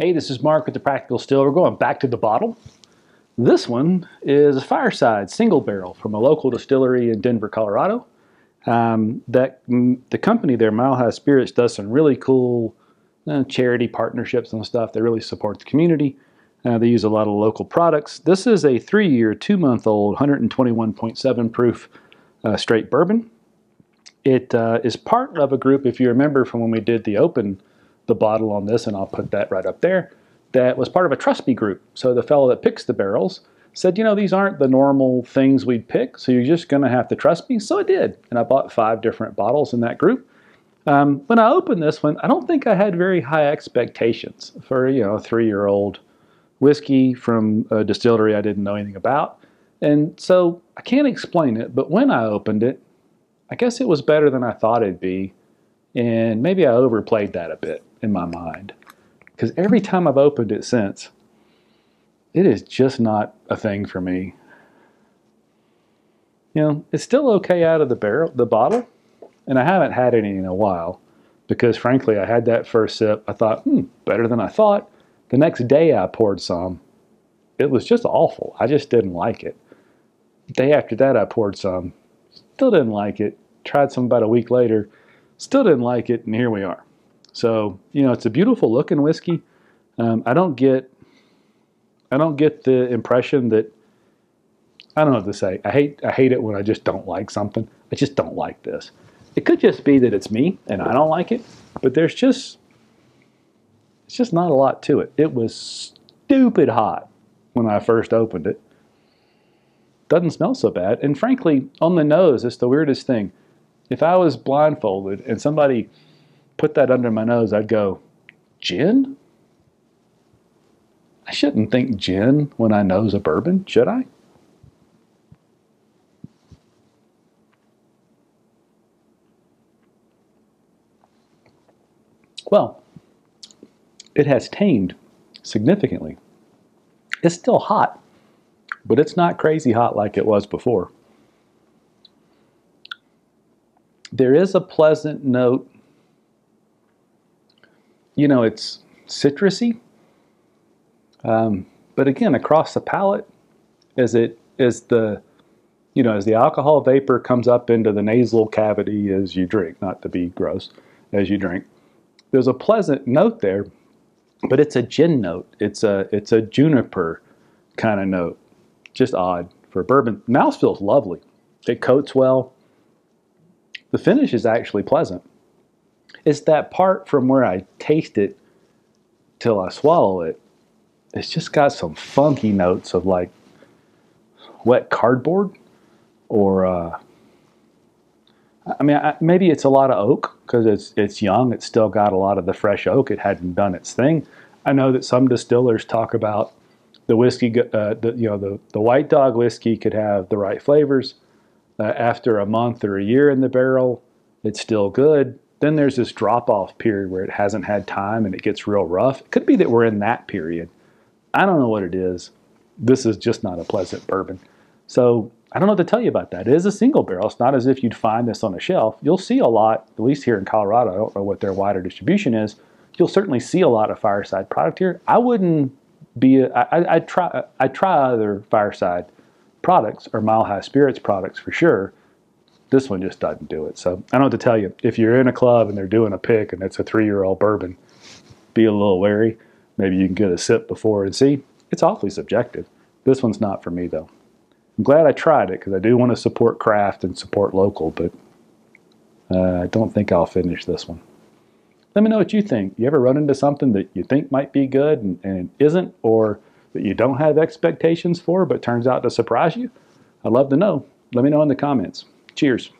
Hey, this is Mark with The Practical Still. We're going back to the bottle. This one is a Fireside Single Barrel from a local distillery in Denver, Colorado. The company there, Mile High Spirits, does some really cool charity partnerships and stuff. They really support the community. They use a lot of local products. This is a 3-year, 2-month-old, 121.7 proof straight bourbon. It is part of a group, if you remember from when we did the open the bottle on this, and I'll put that right up there, that was part of a trust me group. So the fellow that picks the barrels said, you know, these aren't the normal things we'd pick, so you're just going to have to trust me. So I did, and I bought 5 different bottles in that group. When I opened this one, I don't think I had very high expectations for, you know, a 3-year-old whiskey from a distillery I didn't know anything about. And so I can't explain it, but when I opened it, I guess it was better than I thought it'd be. And maybe I overplayed that a bit in my mind, because every time I've opened it since, it is just not a thing for me. You know, it's still okay out of the bottle, and I haven't had any in a while, because frankly, I had that first sip. I thought, better than I thought. The next day I poured some. It was just awful. I just didn't like it. The day after that I poured some. Still didn't like it. Tried some about a week later. Still didn't like it, and here we are. So, you know, it's a beautiful looking whiskey. I don't get the impression that, I don't know what to say. I hate it when I just don't like something. I just don't like this. It could just be that it's me and I don't like it, but there's just, it's just not a lot to it. It was stupid hot when I first opened it. Doesn't smell so bad. And frankly, on the nose, it's the weirdest thing. If I was blindfolded and somebody put that under my nose, I'd go, gin? I shouldn't think gin when I nose a bourbon, should I? Well, it has tamed significantly. It's still hot, but it's not crazy hot like it was before. There is a pleasant note. You know, it's citrusy, but again, across the palate, as the alcohol vapor comes up into the nasal cavity as you drink, not to be gross, as you drink, there's a pleasant note there, but it's a gin note. It's a juniper kind of note, just odd for bourbon. Mouth feels lovely. It coats well. The finish is actually pleasant. It's that part from where I taste it till I swallow it. It's just got some funky notes of like wet cardboard, or maybe it's a lot of oak, because it's young. It's still got a lot of the fresh oak. It hadn't done its thing. I know that some distillers talk about the whiskey, the White Dog whiskey could have the right flavors. After a month or a year in the barrel, it's still good. Then there's this drop-off period where it hasn't had time and it gets real rough. It could be that we're in that period. I don't know what it is. This is just not a pleasant bourbon. So I don't know what to tell you about that. It is a single barrel. It's not as if you'd find this on a shelf. You'll see a lot, at least here in Colorado. I don't know what their wider distribution is. You'll certainly see a lot of Fireside product here. I wouldn't be, I try other Fireside products or Mile High Spirits products for sure. This one just doesn't do it. So I don't know what to tell you. If you're in a club and they're doing a pick and it's a 3-year-old bourbon, be a little wary. Maybe you can get a sip before and see. It's awfully subjective. This one's not for me, though. I'm glad I tried it, because I do want to support craft and support local, but I don't think I'll finish this one. Let me know what you think. You ever run into something that you think might be good and isn't, or that you don't have expectations for but turns out to surprise you? I'd love to know. Let me know in the comments. Cheers.